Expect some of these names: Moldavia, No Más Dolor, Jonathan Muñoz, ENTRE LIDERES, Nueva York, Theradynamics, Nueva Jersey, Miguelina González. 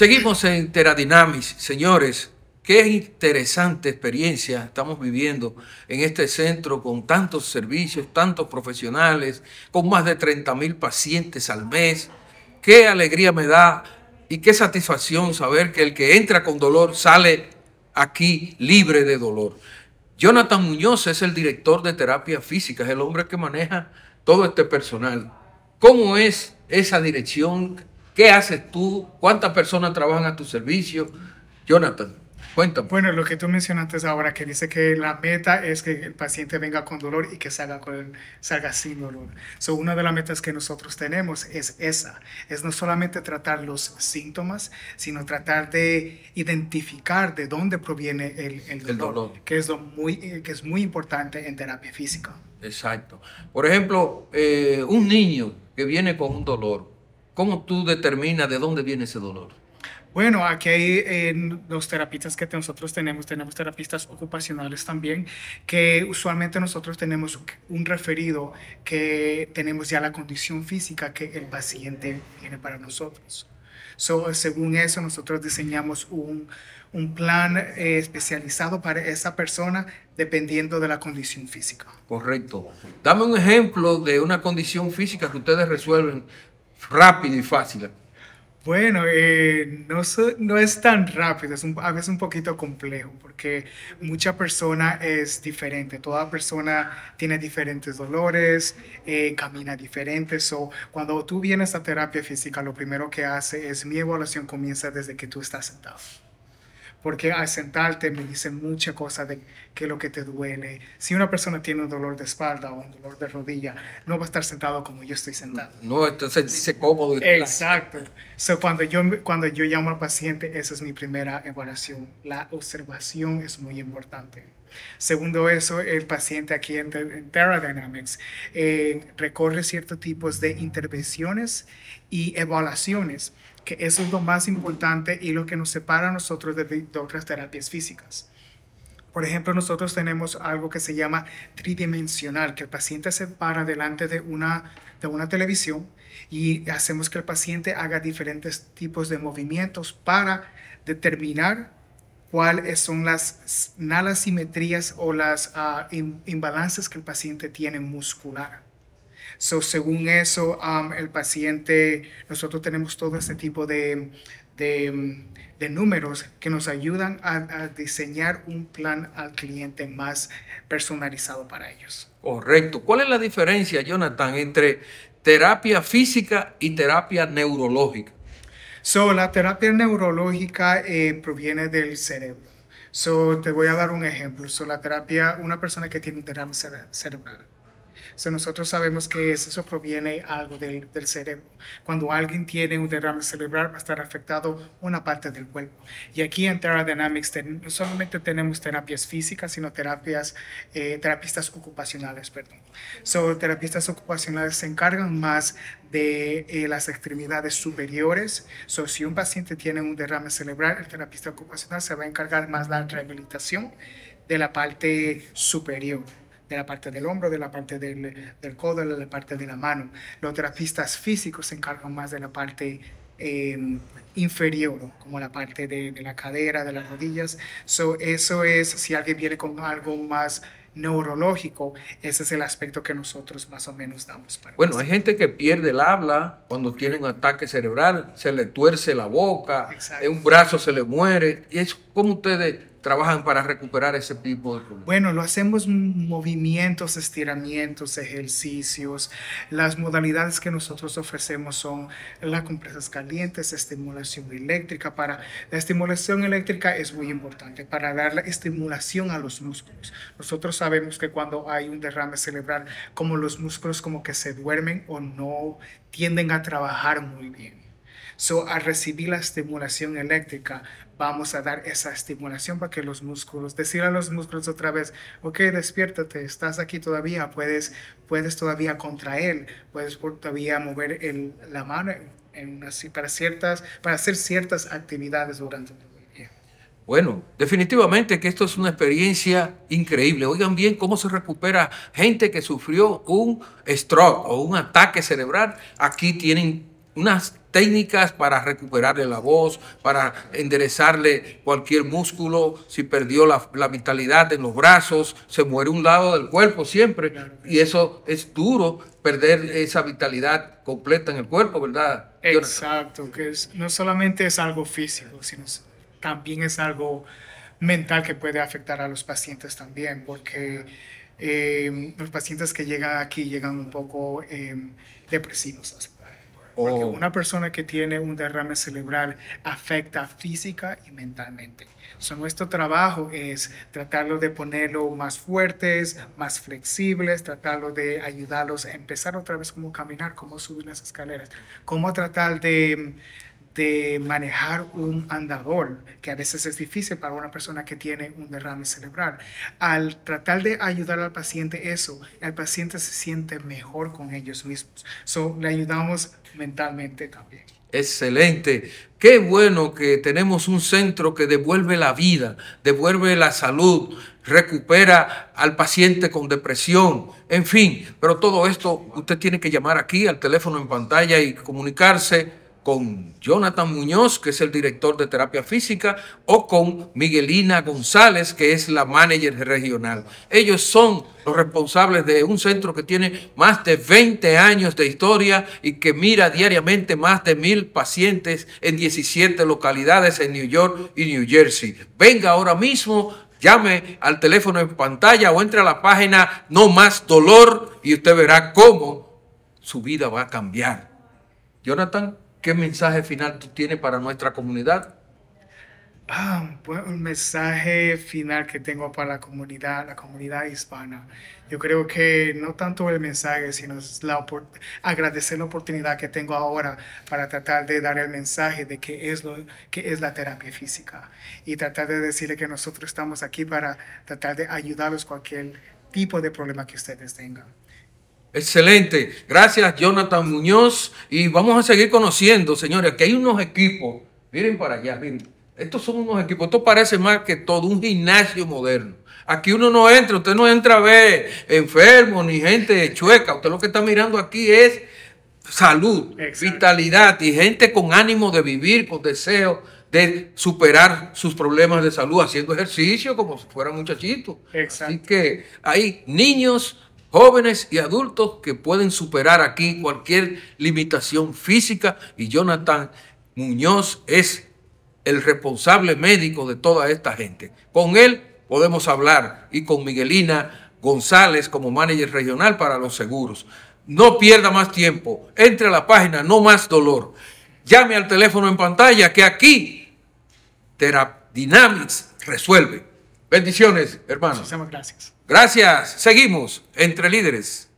Seguimos en Theradynamics, señores. Qué interesante experiencia estamos viviendo en este centro con tantos servicios, tantos profesionales, con más de 30,000 pacientes al mes. Qué alegría me da y qué satisfacción saber que el que entra con dolor sale aquí libre de dolor. Jonathan Muñoz es el director de terapia física, es el hombre que maneja todo este personal. ¿Cómo es esa dirección? ¿Qué haces tú? ¿Cuántas personas trabajan a tu servicio? Jonathan, cuéntame. Bueno, lo que tú mencionaste ahora, que dice que la meta es que el paciente venga con dolor y que salga sin dolor. So, una de las metas que nosotros tenemos es esa. Es no solamente tratar los síntomas, sino tratar de identificar de dónde proviene el dolor. Que es muy importante en terapia física. Exacto. Por ejemplo, un niño que viene con un dolor, ¿cómo tú determinas de dónde viene ese dolor? Bueno, aquí hay los terapistas que nosotros tenemos terapistas ocupacionales también, que usualmente nosotros tenemos un referido que tenemos ya la condición física que el paciente tiene para nosotros. So, según eso, nosotros diseñamos un plan especializado para esa persona dependiendo de la condición física. Correcto. Dame un ejemplo de una condición física que ustedes resuelven rápido y fácil. Bueno, no es tan rápido, es a veces un poquito complejo porque mucha persona es diferente, toda persona tiene diferentes dolores, camina diferente. So, cuando tú vienes a terapia física, lo primero que hace es mi evaluación comienza desde que tú estás sentado. Porque al sentarte me dicen muchas cosas de qué es lo que te duele. Si una persona tiene un dolor de espalda o un dolor de rodilla, no va a estar sentado como yo estoy sentado. No, entonces dice cómodo. Exacto. So, cuando yo llamo al paciente, esa es mi primera evaluación. La observación es muy importante. Segundo eso, el paciente aquí en Theradynamics recorre ciertos tipos de intervenciones y evaluaciones, que eso es lo más importante y lo que nos separa a nosotros de otras terapias físicas. Por ejemplo, nosotros tenemos algo que se llama tridimensional, que el paciente se para delante de una televisión y hacemos que el paciente haga diferentes tipos de movimientos para determinar cuáles son las asimetrías o las imbalances que el paciente tiene muscular. So, según eso, el paciente, nosotros tenemos todo este tipo de números que nos ayudan a diseñar un plan al cliente más personalizado para ellos. Correcto. ¿Cuál es la diferencia, Jonathan, entre terapia física y terapia neurológica? So, la terapia neurológica proviene del cerebro. So, te voy a dar un ejemplo. So, la terapia, una persona que tiene un derrame cerebral. So, nosotros sabemos que eso proviene algo del cerebro. Cuando alguien tiene un derrame cerebral va a estar afectado una parte del cuerpo. Y aquí en Theradynamics no solamente tenemos terapias físicas, sino terapistas ocupacionales, perdón. So, terapistas ocupacionales se encargan más de las extremidades superiores. So, si un paciente tiene un derrame cerebral, el terapista ocupacional se va a encargar más de la rehabilitación de la parte superior, de la parte del hombro, de la parte del codo, de la parte de la mano. Los terapistas físicos se encargan más de la parte inferior, como la parte de la cadera, de las rodillas. So, eso es, si alguien viene con algo más neurológico, ese es el aspecto que nosotros más o menos damos. Bueno, hay gente que pierde el habla cuando tiene un ataque cerebral, se le tuerce la boca, un brazo se le muere. Y es como ustedes trabajan para recuperar ese tipo de problemas. Bueno, lo hacemos movimientos, estiramientos, ejercicios. Las modalidades que nosotros ofrecemos son las compresas calientes, estimulación eléctrica. La estimulación eléctrica es muy importante para dar la estimulación a los músculos. Nosotros sabemos que cuando hay un derrame cerebral, como los músculos como que se duermen o no tienden a trabajar muy bien. So, al recibir la estimulación eléctrica, vamos a dar esa estimulación para que los músculos, decir a los músculos otra vez, ok, despiértate, estás aquí todavía, puedes todavía contraer, puedes todavía mover la mano para hacer ciertas actividades durante el día. Bueno, definitivamente que esto es una experiencia increíble. Oigan bien cómo se recupera gente que sufrió un stroke o un ataque cerebral. Aquí tienen unas técnicas para recuperarle la voz, para enderezarle cualquier músculo, si perdió la vitalidad en los brazos, se muere un lado del cuerpo siempre, y eso es duro, perder esa vitalidad completa en el cuerpo, ¿verdad? Exacto, que es, no solamente es algo físico, sino también es algo mental que puede afectar a los pacientes también, porque los pacientes que llegan aquí llegan un poco depresivos. Porque una persona que tiene un derrame cerebral afecta física y mentalmente. So, nuestro trabajo es tratarlo de ponerlo más fuertes, más flexibles, tratarlo de ayudarlos a empezar otra vez cómo caminar, cómo subir las escaleras, cómo tratar de manejar un andador, que a veces es difícil para una persona que tiene un derrame cerebral. Al tratar de ayudar al paciente eso, el paciente se siente mejor con ellos mismos. So, le ayudamos mentalmente también. Excelente. Qué bueno que tenemos un centro que devuelve la vida, devuelve la salud, recupera al paciente con depresión, en fin. Pero todo esto, usted tiene que llamar aquí al teléfono en pantalla y comunicarse con Jonathan Muñoz, que es el director de terapia física, o con Miguelina González, que es la manager regional. Ellos son los responsables de un centro que tiene más de 20 años de historia y que mira diariamente más de 1,000 pacientes en 17 localidades en New York y New Jersey. Venga ahora mismo, llame al teléfono en pantalla o entre a la página No Más Dolor y usted verá cómo su vida va a cambiar. Jonathan, ¿qué mensaje final tú tienes para nuestra comunidad? Bueno, un mensaje final que tengo para la comunidad hispana. Yo creo que no tanto el mensaje, sino agradecer la oportunidad que tengo ahora para tratar de dar el mensaje de qué es la terapia física. Y tratar de decirle que nosotros estamos aquí para tratar de ayudarlos cualquier tipo de problema que ustedes tengan. Excelente. Gracias, Jonathan Muñoz. Y vamos a seguir conociendo, señores, que hay unos equipos. Miren para allá, miren. Estos son unos equipos. Esto parece más que todo un gimnasio moderno. Aquí uno no entra. Usted no entra a ver enfermos ni gente chueca. Usted lo que está mirando aquí es salud, exacto, vitalidad y gente con ánimo de vivir, con deseo de superar sus problemas de salud, haciendo ejercicio como si fueran muchachitos. Exacto. Así que hay niños, jóvenes y adultos que pueden superar aquí cualquier limitación física, y Jonathan Muñoz es el responsable médico de toda esta gente. Con él podemos hablar y con Miguelina González como manager regional para los seguros. No pierda más tiempo, entre a la página No Más Dolor, llame al teléfono en pantalla que aquí Theradynamics resuelve. Bendiciones, hermanos. Muchísimas gracias. Gracias. Seguimos Entre Líderes.